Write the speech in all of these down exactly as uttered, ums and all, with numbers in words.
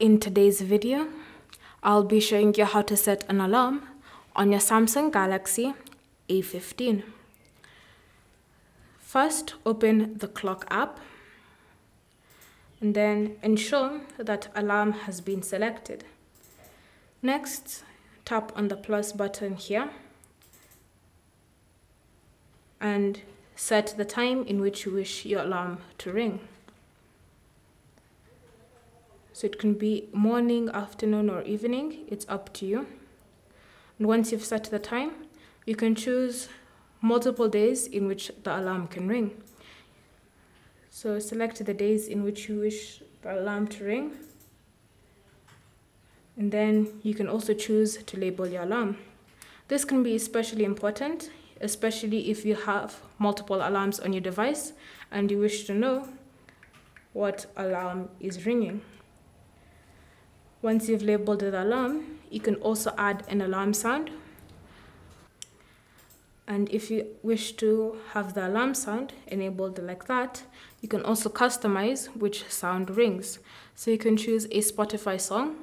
In today's video, I'll be showing you how to set an alarm on your Samsung Galaxy A fifteen. First, open the Clock app and then ensure that alarm has been selected. Next, tap on the plus button here and set the time in which you wish your alarm to ring. So it can be morning, afternoon, or evening. It's up to you. And once you've set the time, you can choose multiple days in which the alarm can ring. So select the days in which you wish the alarm to ring. And then you can also choose to label your alarm. This can be especially important, especially if you have multiple alarms on your device and you wish to know what alarm is ringing. Once you've labeled the alarm, you can also add an alarm sound. And if you wish to have the alarm sound enabled like that, you can also customize which sound rings. So you can choose a Spotify song,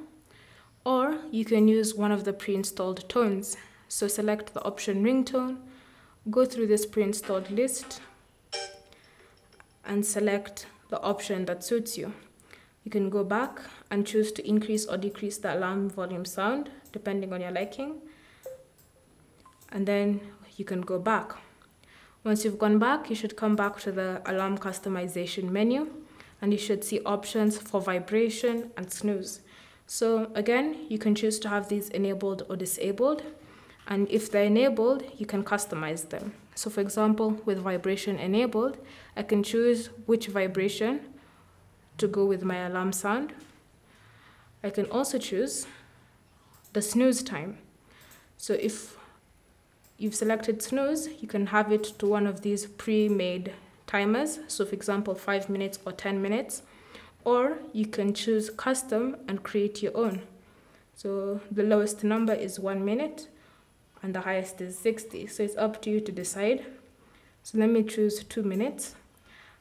or you can use one of the pre-installed tones. So select the option ringtone, go through this pre-installed list, and select the option that suits you. You can go back and choose to increase or decrease the alarm volume sound, depending on your liking. And then you can go back. Once you've gone back, you should come back to the alarm customization menu, and you should see options for vibration and snooze. So again, you can choose to have these enabled or disabled. And if they're enabled, you can customize them. So for example, with vibration enabled, I can choose which vibration to go with my alarm sound. I can also choose the snooze time. So if you've selected snooze, you can have it to one of these pre-made timers. So for example, five minutes or ten minutes, or you can choose custom and create your own. So the lowest number is one minute and the highest is sixty. So it's up to you to decide. So let me choose two minutes.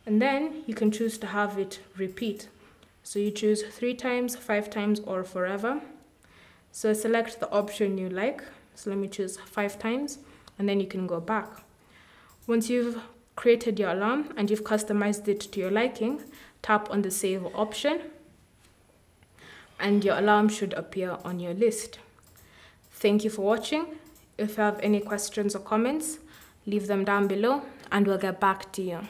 And then you can choose to have it repeat. So you choose three times, five times, or forever. So select the option you like. So let me choose five times, and then you can go back. Once you've created your alarm and you've customized it to your liking, tap on the save option, and your alarm should appear on your list. Thank you for watching. If you have any questions or comments, leave them down below, and we'll get back to you.